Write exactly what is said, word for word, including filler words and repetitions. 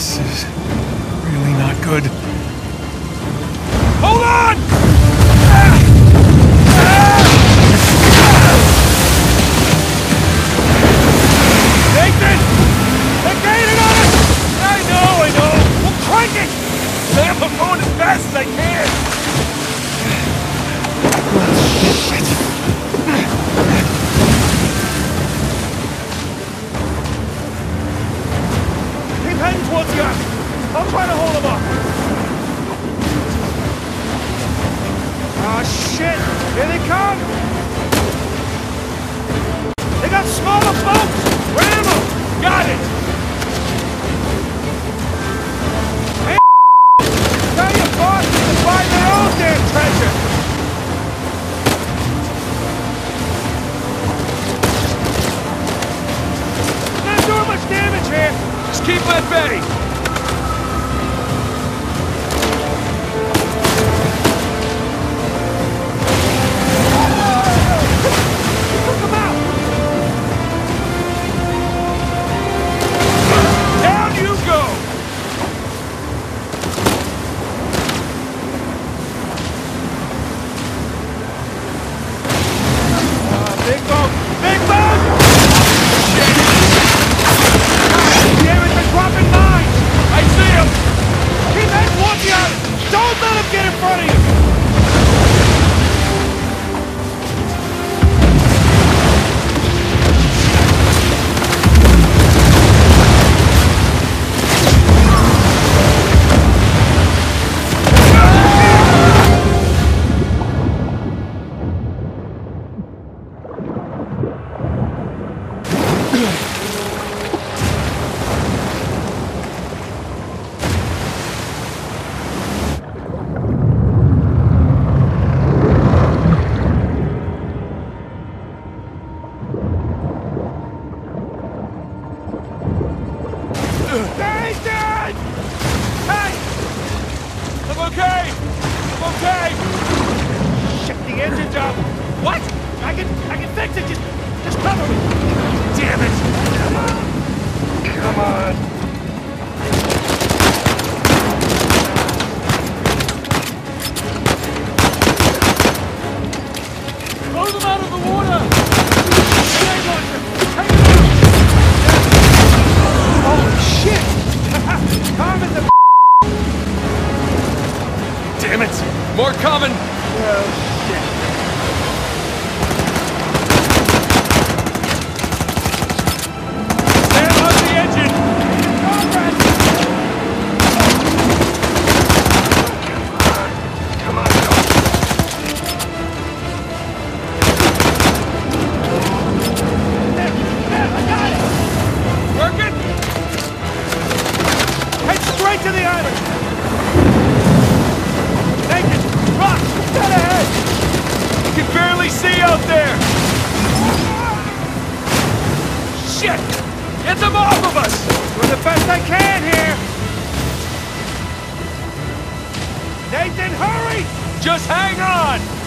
This is really not good. Hold on! Nathan! They gained on us! I know, I know! We'll crank it! Sam, I'm going as fast as I can! Keep heading towards the army. I'll try to hold him up. Ah, shit! Here they come! They got smaller boats! Ram them! Got it! Hey, tell your bosses to find their own damn treasure! Not doing much damage here! Just keep at bay! Nathan, hurry! Just hang on!